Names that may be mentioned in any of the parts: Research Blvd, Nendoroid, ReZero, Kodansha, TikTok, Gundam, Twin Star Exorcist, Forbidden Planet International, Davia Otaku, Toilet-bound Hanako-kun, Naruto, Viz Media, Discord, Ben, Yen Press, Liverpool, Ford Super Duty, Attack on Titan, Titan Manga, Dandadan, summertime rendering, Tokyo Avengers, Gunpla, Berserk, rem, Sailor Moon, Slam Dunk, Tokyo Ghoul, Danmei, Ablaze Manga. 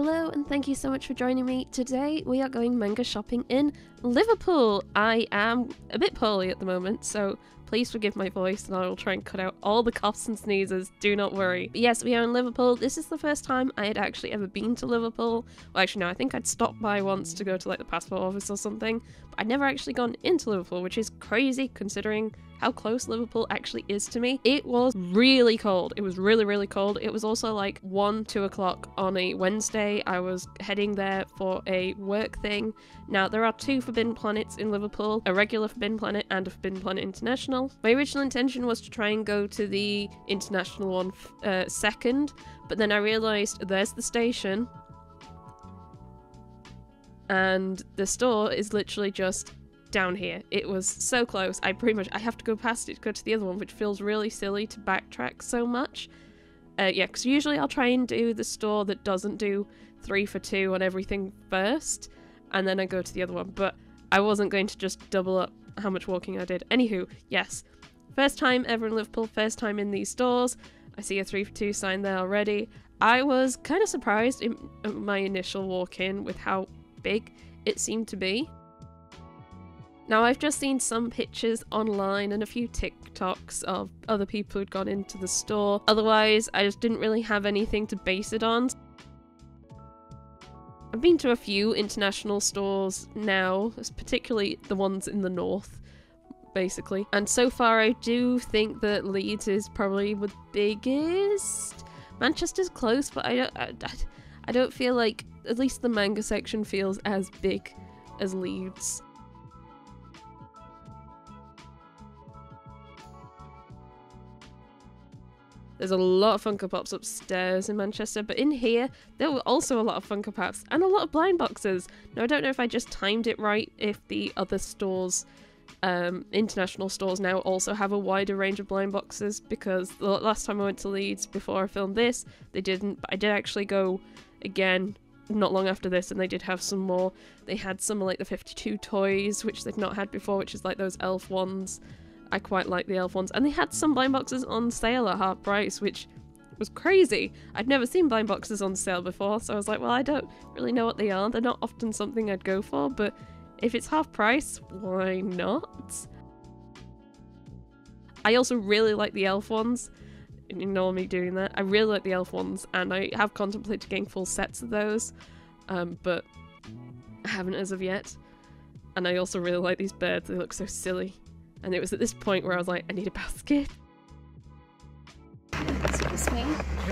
Hello and thank you so much for joining me. Today we are going manga shopping in Liverpool. I am a bit poorly at the moment, so please forgive my voice and I will try and cut out all the coughs and sneezes, do not worry. But yes, we are in Liverpool. This is the first time I had actually ever been to Liverpool. Well, actually no, I think I'd stopped by once to go to like the passport office or something, but I'd never actually gone into Liverpool, which is crazy considering how close Liverpool actually is to me. It was really cold. It was really, really cold. It was also like 1, 2 o'clock on a Wednesday. I was heading there for a work thing. Now, there are 2 Forbidden Planets in Liverpool, a regular Forbidden Planet and a Forbidden Planet International. My original intention was to try and go to the international one second, but then I realised there's the station and the store is literally just down here. It was so close, I have to go past it to go to the other one, which feels really silly to backtrack so much. Yeah, because usually I'll try and do the store that doesn't do 3 for 2 on everything first, and then I go to the other one, but I wasn't going to just double up how much walking I did. Anywho, yes, first time ever in Liverpool, first time in these stores. I see a 3 for 2 sign there already. I was kind of surprised in my initial walk in with how big it seemed to be. Now, I've just seen some pictures online and a few TikToks of other people who'd gone into the store. Otherwise, I just didn't really have anything to base it on. I've been to a few international stores now, particularly the ones in the north, basically. And so far I do think that Leeds is probably the biggest. Manchester's close, but I don't feel like, at least the manga section feels as big as Leeds. There's a lot of Funko Pops upstairs in Manchester, but in here, there were also a lot of Funko Pops and a lot of blind boxes. Now, I don't know if I just timed it right, if the other stores, international stores now also have a wider range of blind boxes, because the last time I went to Leeds before I filmed this, they didn't, but I did actually go again not long after this and they did have some more. They had some like the 52 toys, which they've not had before, which is like those elf ones. I quite like the elf ones, and they had some blind boxes on sale at half price, which was crazy. I'd never seen blind boxes on sale before, so I was like, well, I don't really know what they are. They're not often something I'd go for, but if it's half price, why not? I also really like the elf ones. Ignore me doing that. I really like the elf ones, and I have contemplated getting full sets of those, but I haven't as of yet. And I also really like these birds. They look so silly. And it was at this point where I was like, I need a basket. Excuse me,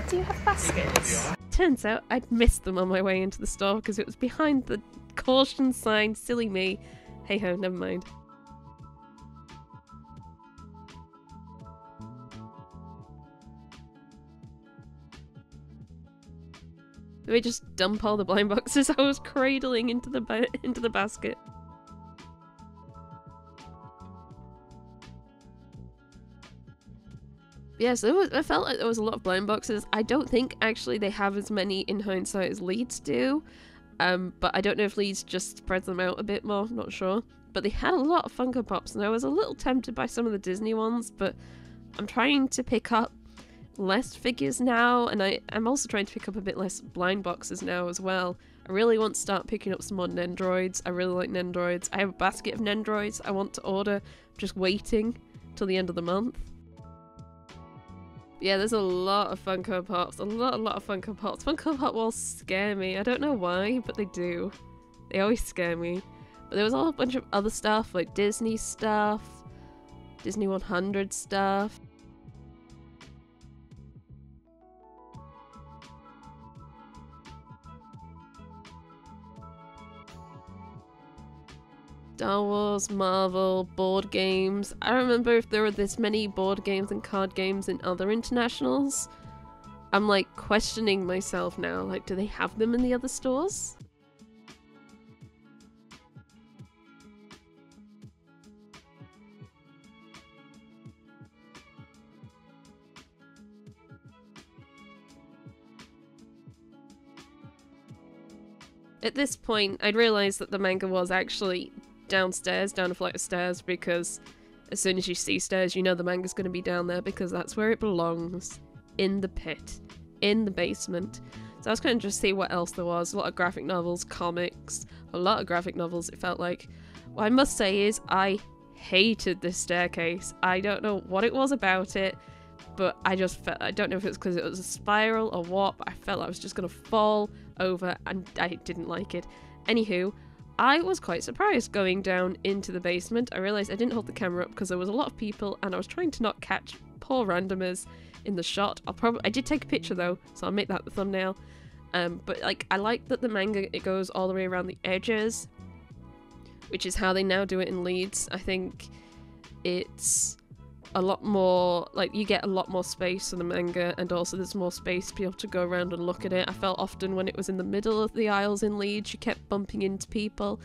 do you have baskets? Turns out I'd missed them on my way into the store because it was behind the caution sign, silly me. Hey ho, never mind. Did we just dump all the blind boxes I was cradling into the basket? Yes, I felt like there was a lot of blind boxes. I don't think actually they have as many in hindsight as Leeds do, but I don't know if Leeds just spreads them out a bit more, I'm not sure. But they had a lot of Funko Pops and I was a little tempted by some of the Disney ones, but I'm trying to pick up less figures now, and I'm also trying to pick up a bit less blind boxes now as well. I really want to start picking up some more Nendoroids. I really like Nendoroids. I have a basket of Nendoroids I want to order. I'm just waiting till the end of the month. Yeah, there's a lot of Funko Pops, a lot of Funko Pops. Funko Pop walls scare me. I don't know why, but they do. They always scare me. But there was a whole bunch of other stuff, like Disney stuff, Disney 100 stuff. Star Wars, Marvel, board games. I don't remember if there were this many board games and card games in other internationals. I'm like questioning myself now, like do they have them in the other stores? At this point, I'd realised that the manga was actually downstairs, down a flight of stairs, because as soon as you see stairs you know the manga's going to be down there because that's where it belongs, in the pit, in the basement. So I was kind of just see what else there was. A lot of graphic novels, comics, a lot of graphic novels, it felt like. What I must say is I hated this staircase. I don't know what it was about it, but I just felt, I don't know if it's because it was a spiral or what, but I felt I was just going to fall over and I didn't like it. Anywho, I was quite surprised going down into the basement. I realised I didn't hold the camera up because there was a lot of people and I was trying to not catch poor randomers in the shot. I did take a picture though, so I'll make that the thumbnail. But like, I like that the manga, it goes all the way around the edges, which is how they now do it in Leeds. I think it's a lot more, like, you get a lot more space in the manga, and also there's more space to be able to go around and look at it. I felt often when it was in the middle of the aisles in Leeds, you kept bumping into people,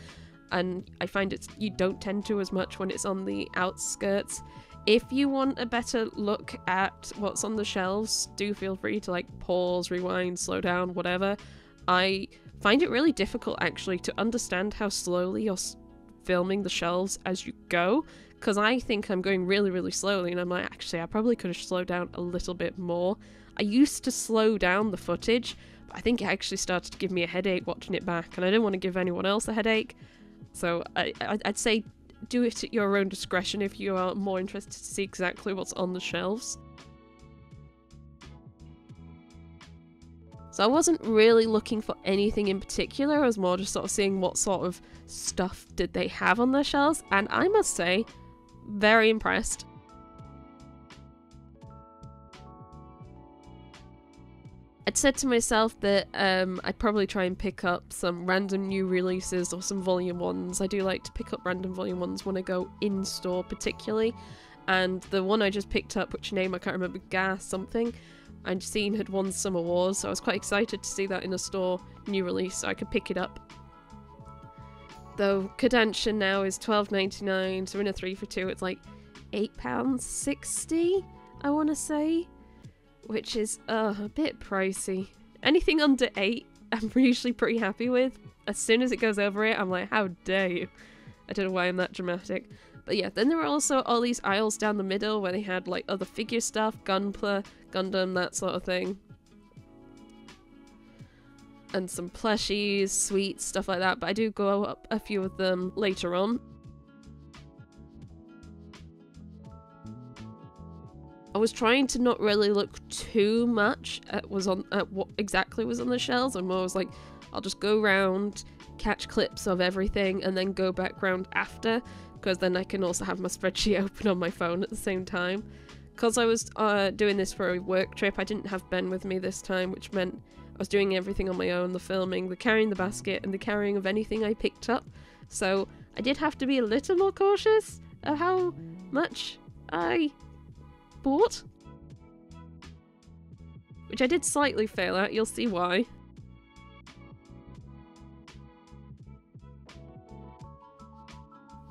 and I find it's, you don't tend to as much when it's on the outskirts. If you want a better look at what's on the shelves, do feel free to, like, pause, rewind, slow down, whatever. I find it really difficult, actually, to understand how slowly you're filming the shelves as you go, because I think I'm going really, really slowly, and I'm like, actually, I probably could have slowed down a little bit more. I used to slow down the footage, but I think it actually started to give me a headache watching it back, and I didn't want to give anyone else a headache. So I'd say do it at your own discretion if you are more interested to see exactly what's on the shelves. So I wasn't really looking for anything in particular, I was more just sort of seeing what sort of stuff did they have on their shelves, and I must say, very impressed. I'd said to myself that I'd probably try and pick up some random new releases or some volume ones. I do like to pick up random volume ones when I go in-store particularly, and the one I just picked up, which name I can't remember, Gas something, I'd seen had won some awards, so I was quite excited to see that in a store new release so I could pick it up. Though Kodansha now is £12.99, so in a 3 for 2 it's like £8.60, I want to say, which is a bit pricey. Anything under 8 I'm usually pretty happy with. As soon as it goes over it I'm like, how dare you. I don't know why I'm that dramatic. But yeah, then there were also all these aisles down the middle where they had like other figure stuff, Gunpla, Gundam, that sort of thing. And some plushies, sweets, stuff like that, but I do go up a few of them later on. I was trying to not really look too much at what exactly was on the shelves. I'm always like, I'll just go round, catch clips of everything, and then go back round after, because then I can also have my spreadsheet open on my phone at the same time. Because I was doing this for a work trip, I didn't have Ben with me this time, which meant I was doing everything on my own, the filming, the carrying the basket, and the carrying of anything I picked up. So I did have to be a little more cautious of how much I bought. Which I did slightly fail at, you'll see why.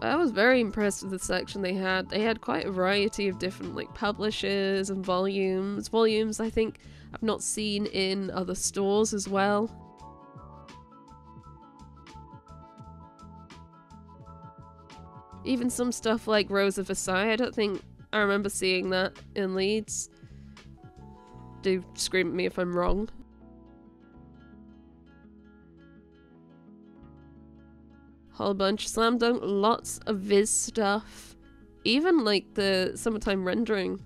I was very impressed with the section they had. They had quite a variety of different like publishers and volumes. Volumes I think I've not seen in other stores as well. Even some stuff like Rose of Versailles, I don't think I remember seeing that in Leeds. Do scream at me if I'm wrong. Whole bunch. Slam Dunk, lots of Viz stuff. Even like the Summertime Rendering.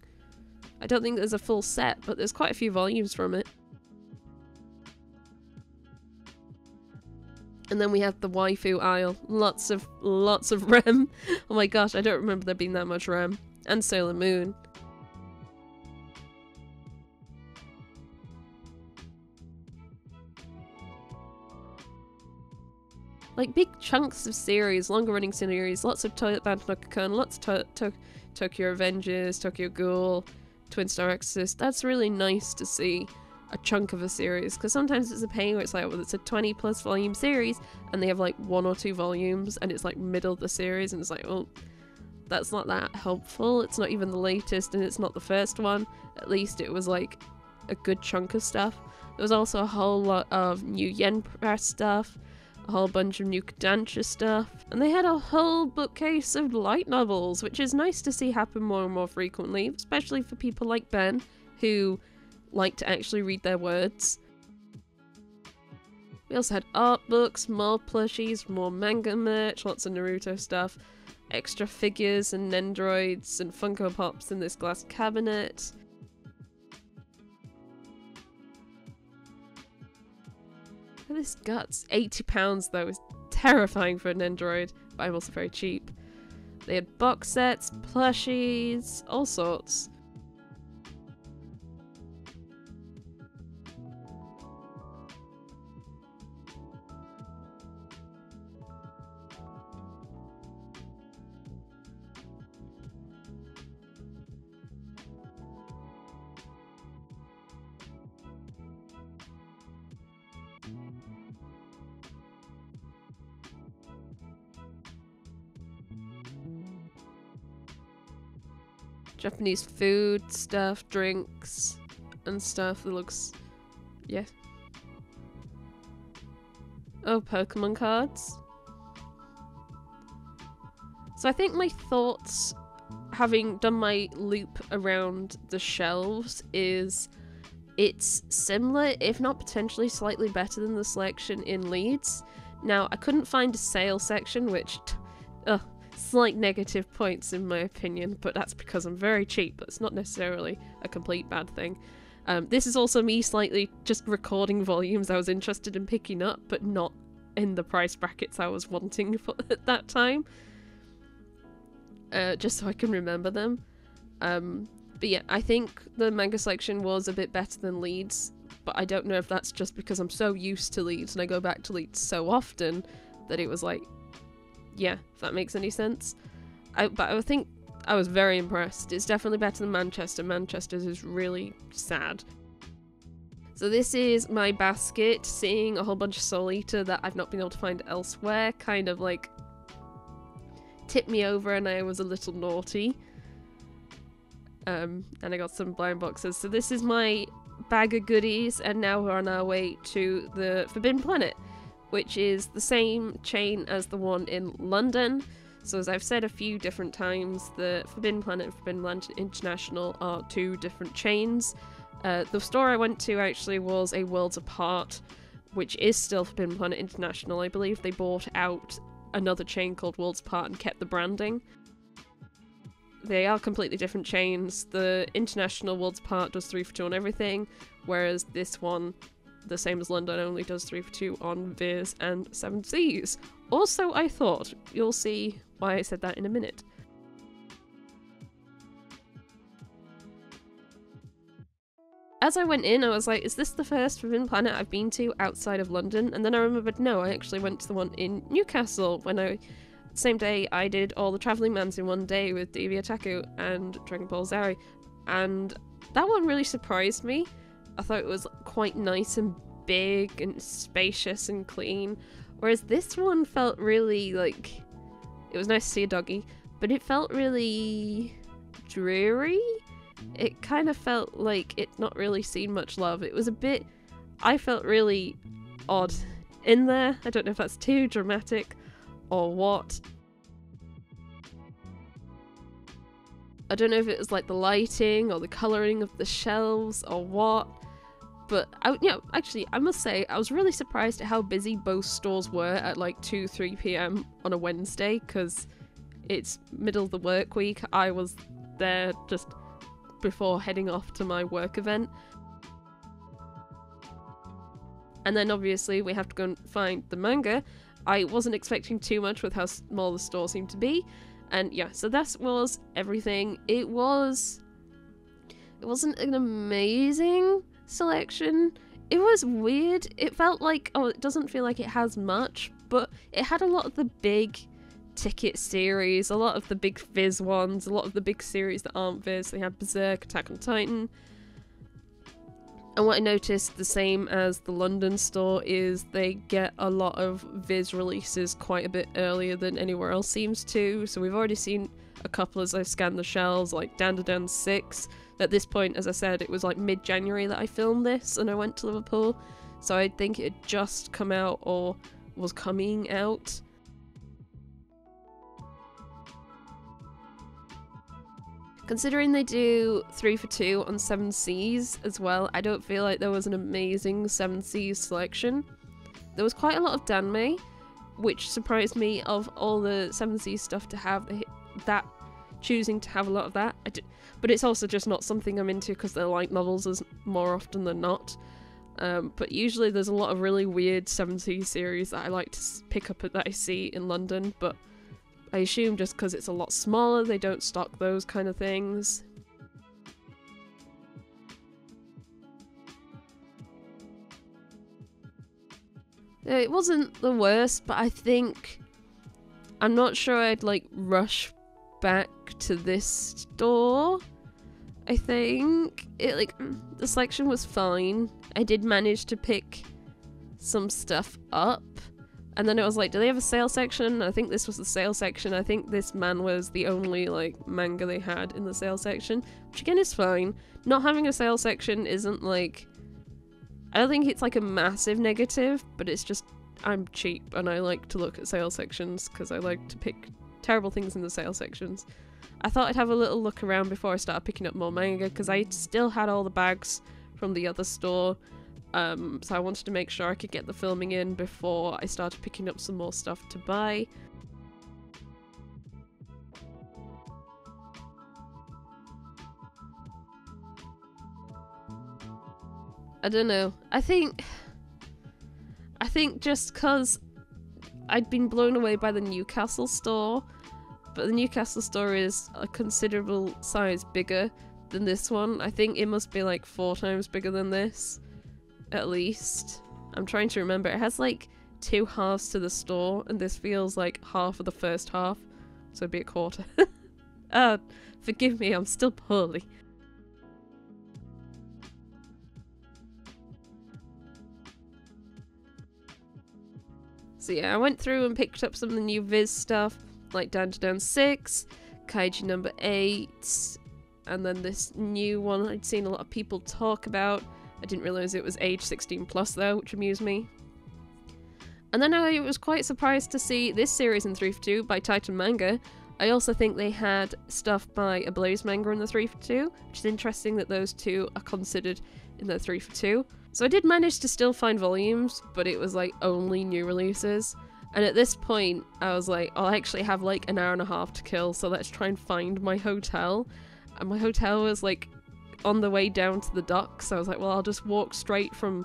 I don't think there's a full set, but there's quite a few volumes from it. And then we have the waifu aisle. Lots of Rem. Oh my gosh, I don't remember there being that much Rem. And Sailor Moon. Like big chunks of series, longer running series, lots of Toilet-bound Hanako-kun, lots of Tokyo Avengers, Tokyo Ghoul, Twin Star Exorcist. That's really nice to see a chunk of a series, because sometimes it's a pain where it's like, well, it's a 20+ volume series and they have like 1 or 2 volumes and it's like middle of the series and it's like, well, that's not that helpful. It's not even the latest and it's not the first one. At least it was like a good chunk of stuff. There was also a whole lot of new Yen Press stuff, a whole bunch of new Kodansha stuff, and they had a whole bookcase of light novels, which is nice to see happen more and more frequently, especially for people like Ben, who like to actually read their words. We also had art books, more plushies, more manga merch, lots of Naruto stuff, extra figures and Nendoroids and Funko Pops in this glass cabinet. Look at this guts. £80 though is terrifying for an Nendoroid, but I'm also very cheap. They had box sets, plushies, all sorts. Japanese food, stuff, drinks, and stuff that looks... yeah. Oh, Pokemon cards. So I think my thoughts, having done my loop around the shelves, is it's similar, if not potentially slightly better than the selection in Leeds. Now, I couldn't find a sale section, which... ugh. Slight negative points in my opinion, but that's because I'm very cheap. That's not necessarily a complete bad thing. This is also me slightly just recording volumes I was interested in picking up, but not in the price brackets I was wanting for at that time. Just so I can remember them. But yeah, I think the manga selection was a bit better than Leeds, but I don't know if that's just because I'm so used to Leeds and I go back to Leeds so often that it was like... yeah, if that makes any sense. But I think I was very impressed. It's definitely better than Manchester. Manchester's is really sad. So this is my basket, seeing a whole bunch of Soul Eater that I've not been able to find elsewhere. Kind of like tipped me over and I was a little naughty. And I got some blind boxes. So this is my bag of goodies, and now we're on our way to the Forbidden Planet, which is the same chain as the one in London. So as I've said a few different times, the Forbidden Planet and Forbidden Planet International are two different chains. The store I went to actually was a Worlds Apart, which is still Forbidden Planet International. I believe they bought out another chain called Worlds Apart and kept the branding. They are completely different chains. The International Worlds Apart does 3 for 2 on everything, whereas this one, the same as London, only does 3 for 2 on Viz and Seven Seas. Also, I thought. You'll see why I said that in a minute. As I went in, I was like, is this the first Forbidden Planet I've been to outside of London? And then I remembered, no, I actually went to the one in Newcastle when I... same day I did all the Travelling Mans in one day with Davia Otaku and Dragon Ball Zari. And that one really surprised me. I thought it was quite nice and big and spacious and clean, whereas this one felt really like... it was nice to see a doggy, but it felt really dreary. It kind of felt like it not really seen much love. It was a bit... I felt really odd in there. I don't know if that's too dramatic or what. I don't know if it was like the lighting or the colouring of the shelves or what. But, actually, I must say, I was really surprised at how busy both stores were at like 2–3 PM on a Wednesday, because it's middle of the work week. I was there just before heading off to my work event. And then, obviously, we have to go and find the manga. I wasn't expecting too much with how small the store seemed to be. And yeah, so that was everything. It wasn't an amazing selection. It was weird. It felt like, oh, it doesn't feel like it has much, but it had a lot of the big ticket series, a lot of the big Viz ones, a lot of the big series that aren't Viz. They had Berserk, Attack on Titan. And what I noticed, the same as the London store, is they get a lot of Viz releases quite a bit earlier than anywhere else seems to. So we've already seen a couple as I've scanned the shelves, like Dandadan 6. At this point, as I said, it was like mid-January that I filmed this and I went to Liverpool. So I think it had just come out or was coming out. Considering they do 3 for 2 on Seven Seas as well, I don't feel like there was an amazing Seven Seas selection. There was quite a lot of Danmei, which surprised me of all the Seven Seas stuff to have that, choosing to have a lot of that. But it's also just not something I'm into because they're like novels as more often than not. But usually there's a lot of really weird 70s series that I like to pick up that I see in London, but I assume just because it's a lot smaller they don't stock those kind of things. It wasn't the worst, but I think... I'm not sure I'd like rush back to this store. I think it like the selection was fine. I did manage to pick some stuff up, and then it was like, do they have a sale section? I think this was the sale section. I think this man was the only like manga they had in the sale section, which again is fine. Not having a sale section isn't like, I don't think it's like a massive negative, but it's just I'm cheap and I like to look at sale sections because I like to pick terrible things in the sale sections. I thought I'd have a little look around before I started picking up more manga because I still had all the bags from the other store, so I wanted to make sure I could get the filming in before I started picking up some more stuff to buy. I don't know, I think just because I'd been blown away by the Newcastle store, but the Newcastle store is a considerable size bigger than this one. I think it must be like 4 times bigger than this, at least. I'm trying to remember. It has like 2 halves to the store, and this feels like half of the first half, so it'd be a quarter. Oh, forgive me, I'm still poorly. So yeah, I went through and picked up some of the new Viz stuff, like Dandadan 6, Kaiju number 8, and then this new one I'd seen a lot of people talk about. I didn't realise it was age 16 plus though, which amused me. And then I was quite surprised to see this series in 352 by Titan Manga. I also think they had stuff by Ablaze Manga in the 352, which is interesting that those two are considered in the 352. So I did manage to still find volumes, but it was like only new releases. And at this point, I was like, I'll actually have like an hour and a half to kill, so let's try and find my hotel. And my hotel was like on the way down to the docks, so I was like, well, I'll just walk straight from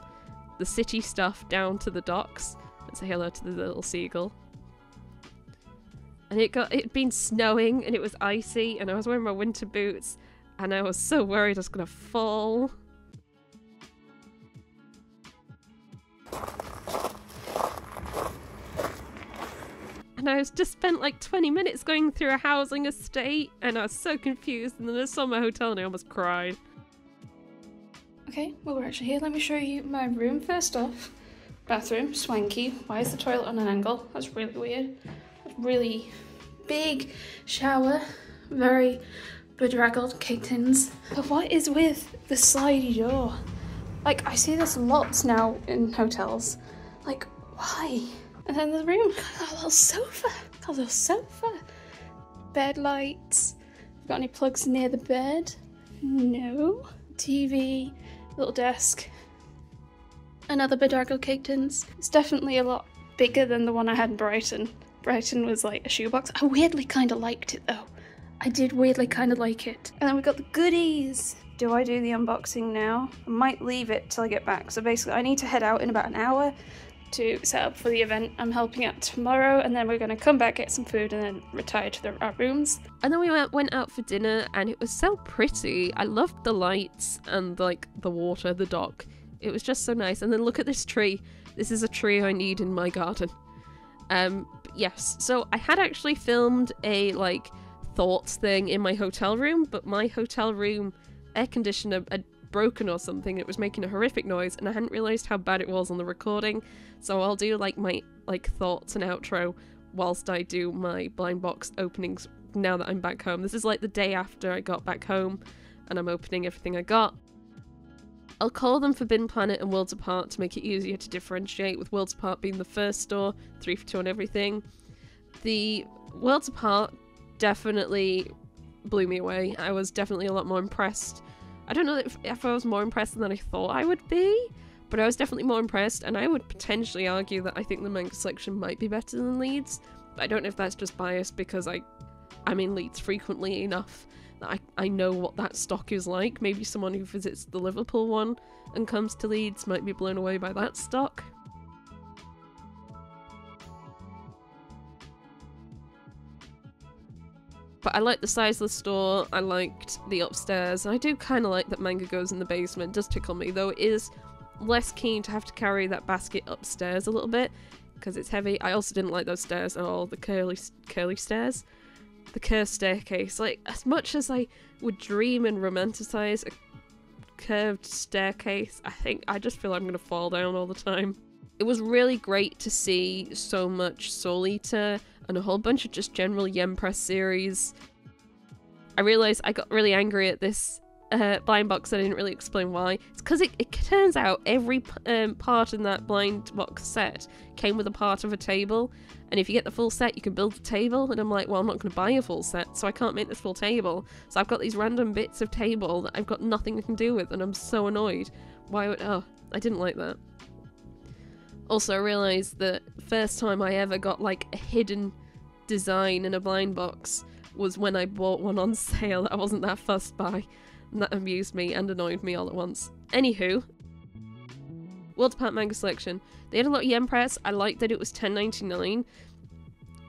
the city stuff down to the docks and say hello to the little seagull. And it'd been snowing and it was icy and I was wearing my winter boots and I was so worried I was gonna fall. And I was just spent like 20 minutes going through a housing estate and I was so confused, and then I saw my hotel and I almost cried. Okay, well we're actually here. Let me show you my room first off. Bathroom, swanky. Why is the toilet on an angle? That's really weird. Really big shower. Very bedraggled kittens. But what is with the slidey door? Like, I see this lots now in hotels. Like, why? And then the room, got a little sofa, bed lights. Got any plugs near the bed? No. TV, little desk, another bedraggled cake tins. It's definitely a lot bigger than the one I had in Brighton. Brighton was like a shoebox. I weirdly kind of liked it though. I did weirdly kind of like it. And then we got the goodies. Do I do the unboxing now? I might leave it till I get back. So basically I need to head out in about an hour to set up for the event I'm helping out tomorrow, and then we're going to come back, get some food, and then retire to our rooms. And then we went out for dinner and it was so pretty. I loved the lights and like the water, the dock. It was just so nice. And then look at this tree. This is a tree I need in my garden. Yes, so I had actually filmed a like thoughts thing in my hotel room, but my hotel room air conditioner had broken or something. It was making a horrific noise and I hadn't realised how bad it was on the recording, so I'll do like my like thoughts and outro whilst I do my blind box openings now that I'm back home. This is like the day after I got back home and I'm opening everything I got. I'll call them Forbidden Planet and Worlds Apart to make it easier to differentiate, with Worlds Apart being the first store, 352 and everything. The Worlds Apart definitely blew me away. I was definitely a lot more impressed. I don't know if I was more impressed than I thought I would be, but I was definitely more impressed, and I would potentially argue that I think the manga selection might be better than Leeds, but I don't know if that's just biased because I'm in Leeds frequently enough that I know what that stock is like. Maybe someone who visits the Liverpool one and comes to Leeds might be blown away by that stock. But I liked the size of the store, I liked the upstairs, and I do kind of like that manga goes in the basement. It does tickle me, though it is less keen to have to carry that basket upstairs a little bit, because it's heavy. I also didn't like those stairs at all, the curly stairs. The curved staircase, like, as much as I would dream and romanticize a curved staircase, I think I just feel I'm going to fall down all the time. It was really great to see so much Soul Eater and a whole bunch of just general Yen Press series. I realised I got really angry at this blind box. I didn't really explain why. It's because it turns out every part in that blind box set came with a part of a table, and if you get the full set you can build a table, and I'm like, well, I'm not going to buy a full set, so I can't make this full table. So I've got these random bits of table that I've got nothing I can do with, and I'm so annoyed. Why would... oh, I didn't like that. Also, I realised that the first time I ever got like a hidden design in a blind box was when I bought one on sale that I wasn't that fussed by. And that amused me and annoyed me all at once. Anywho, Worlds Apart manga selection. They had a lot of Yen Press. I liked that it was $10.99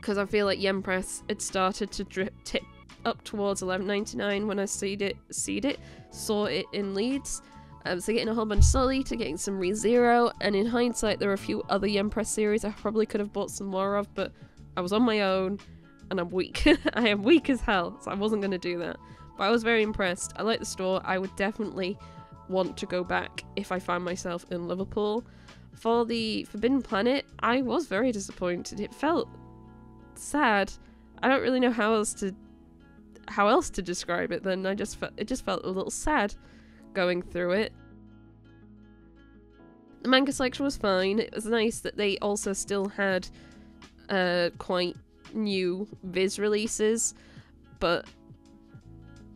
because I feel like Yen Press had started to tip up towards $11.99 when I saw it in Leeds. So getting a whole bunch of Soul Eater, getting some ReZero, and in hindsight there are a few other Yen Press series I probably could have bought some more of, but I was on my own and I'm weak. I am weak as hell, so I wasn't going to do that. But I was very impressed. I like the store. I would definitely want to go back if I find myself in Liverpool. For the Forbidden Planet, I was very disappointed. It felt sad. I don't really know how else to describe it. Then it just felt a little sad going through it. The manga selection was fine. It was nice that they also still had quite new Viz releases, but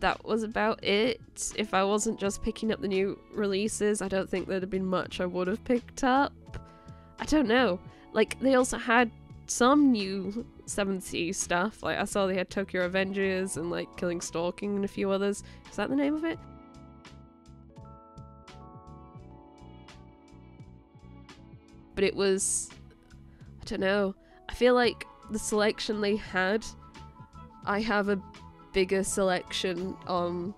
that was about it. If I wasn't just picking up the new releases, I don't think there'd have been much I would have picked up. I don't know. Like, they also had some new Seven Seas stuff. Like, I saw they had Tokyo Avengers and, like, Killing Stalking and a few others. Is that the name of it? But it was... I don't know. I feel like the selection they had, I have a bigger selection on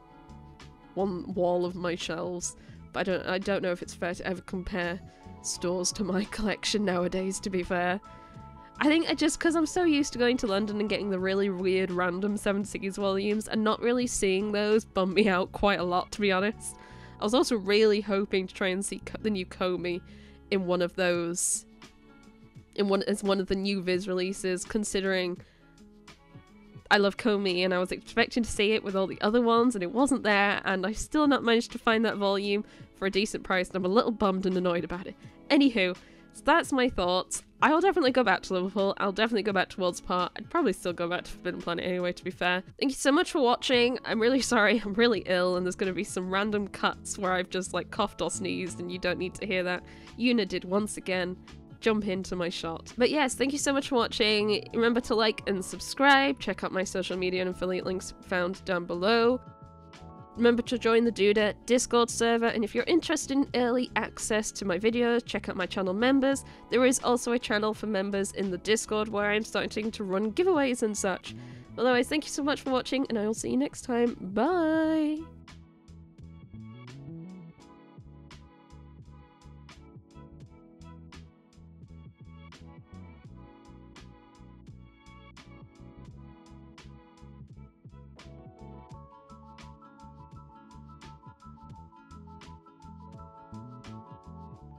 one wall of my shelves, but I don't know if it's fair to ever compare stores to my collection nowadays, to be fair. I think just because I'm so used to going to London and getting the really weird random Seven Seas volumes and not really seeing those bummed me out quite a lot, to be honest. I was also really hoping to try and see the new Komi in one of those, as one of the new Viz releases, considering I love Komi, and I was expecting to see it with all the other ones, and it wasn't there, and I still not managed to find that volume for a decent price, and I'm a little bummed and annoyed about it. Anywho, so that's my thoughts. I'll definitely go back to Liverpool, I'll definitely go back to Worlds Apart, I'd probably still go back to Forbidden Planet anyway, to be fair. Thank you so much for watching. I'm really sorry, I'm really ill, and there's going to be some random cuts where I've just like coughed or sneezed, and you don't need to hear that. Una did once again. Jump into my shot. But yes, thank you so much for watching. Remember to like and subscribe. Check out my social media and affiliate links found down below. Remember to join the Duda Discord server, and if you're interested in early access to my videos, check out my channel members. There is also a channel for members in the Discord where I'm starting to run giveaways and such. Otherwise, thank you so much for watching, and I will see you next time. Bye!